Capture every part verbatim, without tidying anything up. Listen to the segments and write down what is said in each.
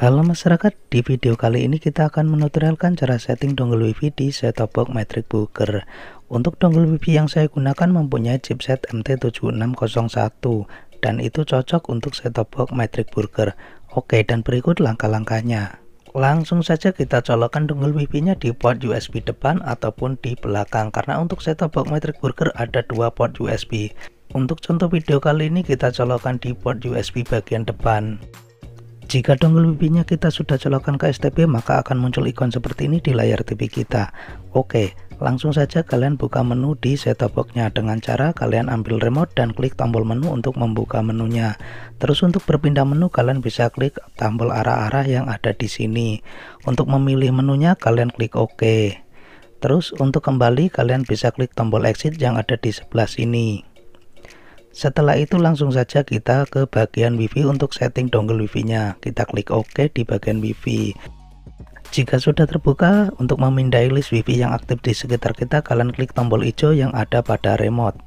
Halo masyarakat, di video kali ini kita akan menutorialkan cara setting dongle wifi di set-top box Matrix Burger. Untuk dongle wifi yang saya gunakan mempunyai chipset M T tujuh enam nol satu dan itu cocok untuk set-top box Matrix Burger. Oke, dan berikut langkah-langkahnya. Langsung saja kita colokkan dongle wifi nya di port U S B depan ataupun di belakang, karena untuk set-top box Matrix Burger ada dua port U S B. Untuk contoh video kali ini kita colokkan di port U S B bagian depan. Jika dongle wifi-nya kita sudah colokkan ke S T B, maka akan muncul ikon seperti ini di layar T V kita. Oke, langsung saja kalian buka menu di set-top box-nya dengan cara kalian ambil remote dan klik tombol menu untuk membuka menunya. Terus untuk berpindah menu, kalian bisa klik tombol arah-arah yang ada di sini. Untuk memilih menunya, kalian klik OK. Terus untuk kembali, kalian bisa klik tombol exit yang ada di sebelah sini. Setelah itu langsung saja kita ke bagian wifi untuk setting dongle wifi-nya. Kita klik OK di bagian wifi. Jika sudah terbuka, untuk memindai list wifi yang aktif di sekitar kita, kalian klik tombol hijau yang ada pada remote.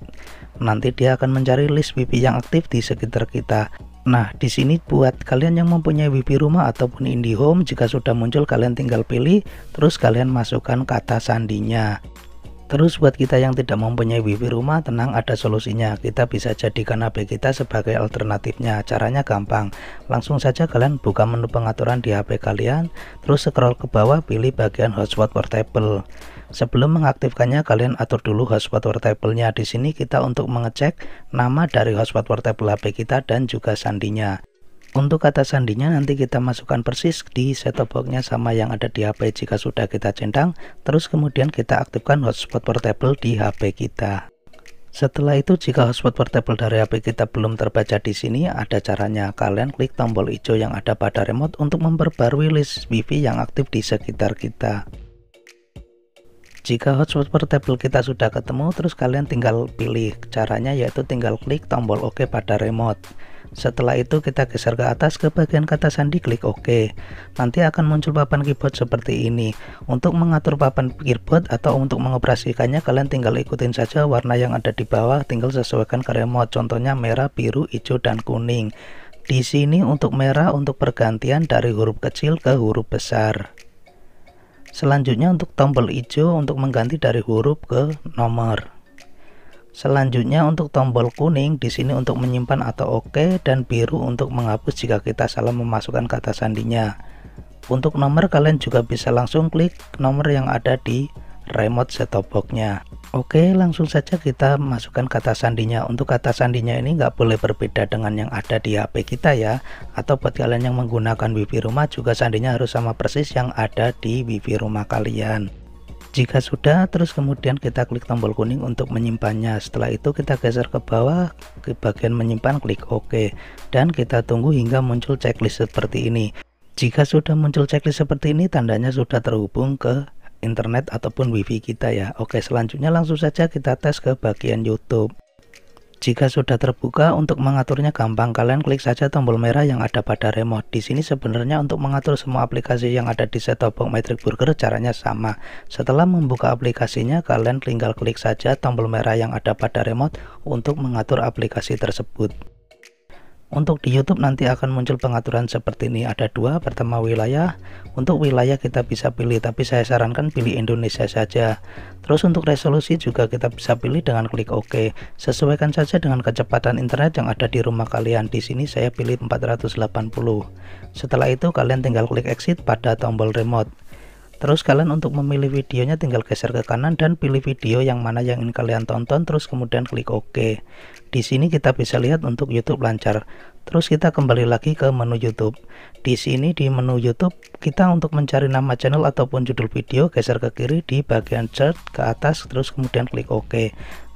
Nanti dia akan mencari list wifi yang aktif di sekitar kita. Nah, di sini buat kalian yang mempunyai wifi rumah ataupun IndiHome, jika sudah muncul kalian tinggal pilih, terus kalian masukkan kata sandinya. Terus buat kita yang tidak mempunyai wifi rumah, tenang, ada solusinya. Kita bisa jadikan H P kita sebagai alternatifnya. Caranya gampang. Langsung saja kalian buka menu pengaturan di H P kalian, terus scroll ke bawah, pilih bagian hotspot portable. Sebelum mengaktifkannya, kalian atur dulu hotspot portable-nya. Di sini kita untuk mengecek nama dari hotspot portable H P kita dan juga sandinya. Untuk kata sandinya nanti kita masukkan persis di set-top box-nya sama yang ada di H P. Jika sudah kita centang, terus kemudian kita aktifkan hotspot portable di H P kita. Setelah itu, jika hotspot portable dari H P kita belum terbaca di sini, ada caranya. Kalian klik tombol hijau yang ada pada remote untuk memperbarui list wifi yang aktif di sekitar kita. Jika hotspot portable kita sudah ketemu, terus kalian tinggal pilih. Caranya yaitu tinggal klik tombol OK pada remote. Setelah itu kita geser ke atas ke bagian kata sandi, klik OK. Nanti akan muncul papan keyboard seperti ini. Untuk mengatur papan keyboard atau untuk mengoperasikannya, kalian tinggal ikutin saja warna yang ada di bawah, tinggal sesuaikan ke remote. Contohnya merah, biru, hijau, dan kuning. Di sini untuk merah untuk pergantian dari huruf kecil ke huruf besar. Selanjutnya untuk tombol hijau untuk mengganti dari huruf ke nomor. Selanjutnya untuk tombol kuning di sini untuk menyimpan atau OK, dan biru untuk menghapus jika kita salah memasukkan kata sandinya. Untuk nomor kalian juga bisa langsung klik nomor yang ada di remote set-top box-nya. Oke, langsung saja kita masukkan kata sandinya. Untuk kata sandinya ini nggak boleh berbeda dengan yang ada di H P kita ya. Atau buat kalian yang menggunakan wifi rumah juga sandinya harus sama persis yang ada di wifi rumah kalian. Jika sudah, terus kemudian kita klik tombol kuning untuk menyimpannya. Setelah itu kita geser ke bawah ke bagian menyimpan, klik OK. Dan kita tunggu hingga muncul checklist seperti ini. Jika sudah muncul checklist seperti ini, tandanya sudah terhubung ke internet ataupun wifi kita ya. Oke, selanjutnya langsung saja kita tes ke bagian YouTube. Jika sudah terbuka, untuk mengaturnya gampang, kalian klik saja tombol merah yang ada pada remote. Di sini sebenarnya untuk mengatur semua aplikasi yang ada di set-top box Matrix Burger caranya sama. Setelah membuka aplikasinya, kalian tinggal klik saja tombol merah yang ada pada remote untuk mengatur aplikasi tersebut. Untuk di YouTube nanti akan muncul pengaturan seperti ini, ada dua. Pertama wilayah, untuk wilayah kita bisa pilih, tapi saya sarankan pilih Indonesia saja. Terus untuk resolusi juga kita bisa pilih dengan klik OK. Sesuaikan saja dengan kecepatan internet yang ada di rumah kalian. Di sini saya pilih empat ratus delapan puluh. Setelah itu kalian tinggal klik exit pada tombol remote. Terus kalian untuk memilih videonya tinggal geser ke kanan dan pilih video yang mana yang ingin kalian tonton, terus kemudian klik OK. Di sini kita bisa lihat untuk YouTube lancar. Terus kita kembali lagi ke menu YouTube. Di sini di menu YouTube kita untuk mencari nama channel ataupun judul video, geser ke kiri di bagian search ke atas, terus kemudian klik OK.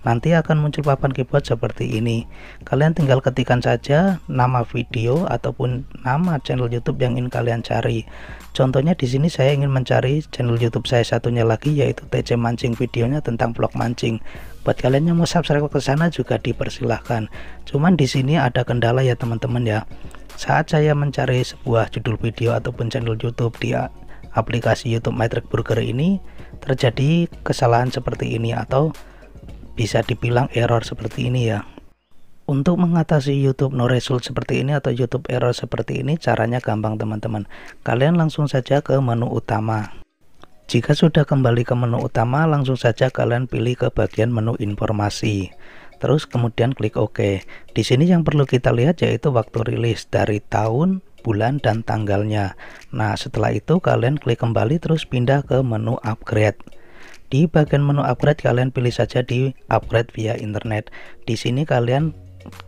Nanti akan muncul papan keyboard seperti ini. Kalian tinggal ketikkan saja nama video ataupun nama channel YouTube yang ingin kalian cari. Contohnya di sini saya ingin mencari channel YouTube saya satunya lagi, yaitu T C Mancing, videonya tentang vlog mancing. Buat kalian yang mau subscribe ke sana juga dipersilahkan. Cuman di sini ada kendala ya teman-teman ya. Saat saya mencari sebuah judul video ataupun channel YouTube di aplikasi YouTube Matrix Burger ini terjadi kesalahan seperti ini, atau bisa dibilang error seperti ini ya. Untuk mengatasi YouTube no result seperti ini atau YouTube error seperti ini, caranya gampang teman-teman. Kalian langsung saja ke menu utama. Jika sudah kembali ke menu utama, langsung saja kalian pilih ke bagian menu informasi. Terus kemudian klik OK. Di sini yang perlu kita lihat yaitu waktu rilis dari tahun, bulan, dan tanggalnya. Nah, setelah itu kalian klik kembali terus pindah ke menu upgrade. Di bagian menu upgrade kalian pilih saja di upgrade via internet. Di sini kalian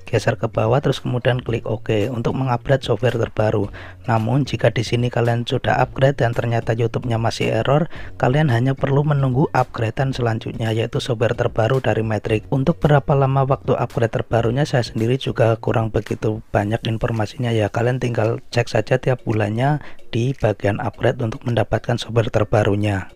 geser ke bawah terus kemudian klik OK untuk mengupgrade software terbaru. Namun jika di sini kalian sudah upgrade dan ternyata YouTube-nya masih error, kalian hanya perlu menunggu upgradean selanjutnya yaitu software terbaru dari Matrix. Untuk berapa lama waktu upgrade terbarunya saya sendiri juga kurang begitu banyak informasinya ya. Kalian tinggal cek saja tiap bulannya di bagian upgrade untuk mendapatkan software terbarunya.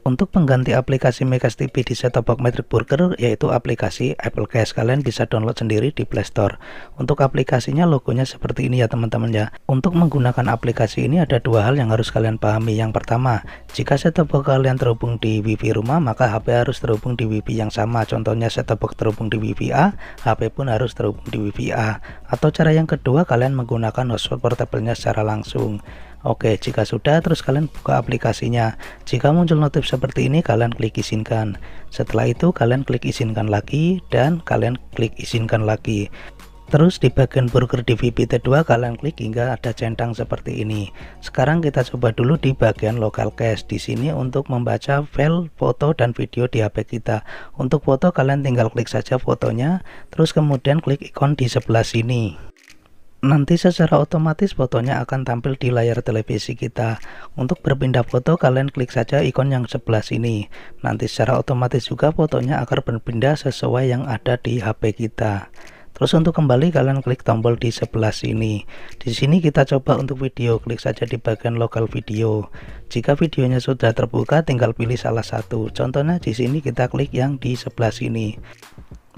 Untuk pengganti aplikasi Megas T V di set-top box Matrix Burger yaitu aplikasi Apple Cash, kalian bisa download sendiri di Play Store. Untuk aplikasinya logonya seperti ini ya teman-teman ya. Untuk menggunakan aplikasi ini ada dua hal yang harus kalian pahami. Yang pertama, jika set-top box kalian terhubung di Wi-Fi rumah, maka H P harus terhubung di Wi-Fi yang sama. Contohnya set-top box terhubung di Wi-Fi A, H P pun harus terhubung di Wi-Fi A. Atau cara yang kedua, kalian menggunakan hotspot portable-nya secara langsung. Oke, jika sudah terus kalian buka aplikasinya. Jika muncul notif seperti ini kalian klik izinkan. Setelah itu kalian klik izinkan lagi dan kalian klik izinkan lagi. Terus di bagian burger D V B T two kalian klik hingga ada centang seperti ini. Sekarang kita coba dulu di bagian local cache. Di sini untuk membaca file foto dan video di H P kita. Untuk foto kalian tinggal klik saja fotonya, terus kemudian klik ikon di sebelah sini. Nanti secara otomatis fotonya akan tampil di layar televisi kita. Untuk berpindah foto kalian klik saja ikon yang sebelah sini. Nanti secara otomatis juga fotonya akan berpindah sesuai yang ada di H P kita. Terus untuk kembali kalian klik tombol di sebelah sini. Di sini kita coba untuk video, klik saja di bagian lokal video. Jika videonya sudah terbuka tinggal pilih salah satu. Contohnya di sini kita klik yang di sebelah sini.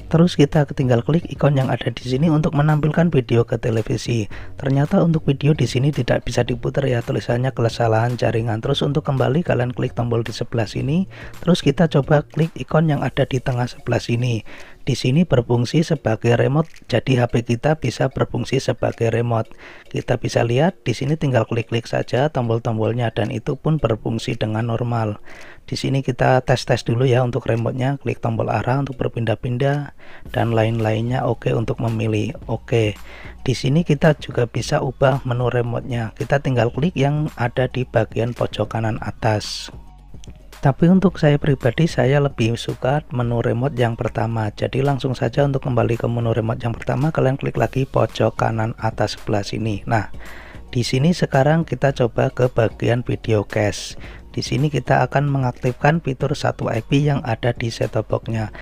Terus kita tinggal klik ikon yang ada di sini untuk menampilkan video ke televisi. Ternyata untuk video di sini tidak bisa diputar ya, tulisannya kesalahan jaringan. Terus untuk kembali kalian klik tombol di sebelah sini. Terus kita coba klik ikon yang ada di tengah sebelah sini. Di sini berfungsi sebagai remote, jadi H P kita bisa berfungsi sebagai remote. Kita bisa lihat di sini tinggal klik-klik saja tombol-tombolnya dan itu pun berfungsi dengan normal. Di sini kita tes-tes dulu ya untuk remote-nya, klik tombol arah untuk berpindah-pindah dan lain-lainnya. Oke untuk memilih. Oke. Di sini kita juga bisa ubah menu remote-nya. Kita tinggal klik yang ada di bagian pojok kanan atas. Tapi untuk saya pribadi, saya lebih suka menu remote yang pertama. Jadi langsung saja untuk kembali ke menu remote yang pertama, kalian klik lagi pojok kanan atas sebelah sini. Nah, di sini sekarang kita coba ke bagian video cache. Di sini kita akan mengaktifkan fitur satu I P yang ada di set-top box-nya.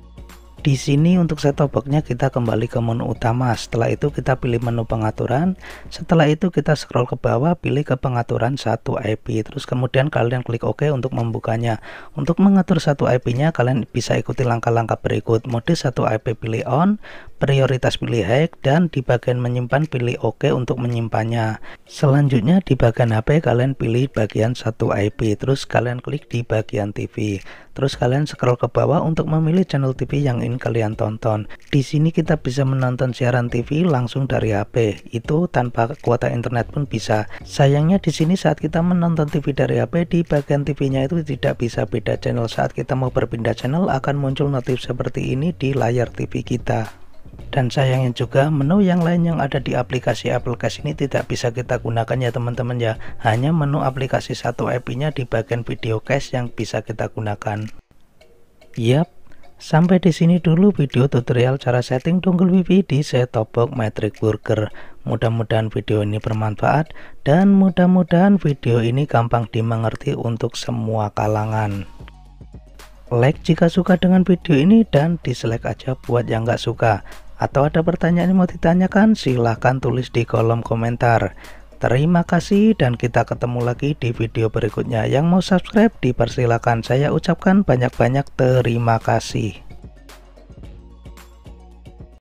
Di sini untuk set-top box-nya kita kembali ke menu utama. Setelah itu kita pilih menu pengaturan. Setelah itu kita scroll ke bawah, pilih ke pengaturan satu I P. Terus kemudian kalian klik OK untuk membukanya. Untuk mengatur satu I P-nya kalian bisa ikuti langkah-langkah berikut. Mode satu I P pilih on, prioritas pilih high, dan di bagian menyimpan pilih OK untuk menyimpannya. Selanjutnya di bagian H P kalian pilih bagian satu I P. Terus kalian klik di bagian T V. Terus kalian scroll ke bawah untuk memilih channel T V yang kalian tonton. Di sini kita bisa menonton siaran T V langsung dari H P, itu tanpa kuota internet pun bisa. Sayangnya di sini saat kita menonton T V dari H P, di bagian T V-nya itu tidak bisa beda channel. Saat kita mau berpindah channel akan muncul notif seperti ini di layar T V kita. Dan sayangnya juga menu yang lain yang ada di aplikasi Apple Cash ini tidak bisa kita gunakan ya teman-teman ya. Hanya menu aplikasi satu I P-nya di bagian video cache yang bisa kita gunakan. Yap. Sampai di sini dulu video tutorial cara setting dongle Wi-Fi di set-top box Matrix Burger. Mudah-mudahan video ini bermanfaat dan mudah-mudahan video ini gampang dimengerti untuk semua kalangan. Like jika suka dengan video ini dan dislike aja buat yang nggak suka. Atau ada pertanyaan yang mau ditanyakan, silahkan tulis di kolom komentar. Terima kasih dan kita ketemu lagi di video berikutnya. Yang mau subscribe dipersilakan. Saya ucapkan banyak-banyak terima kasih.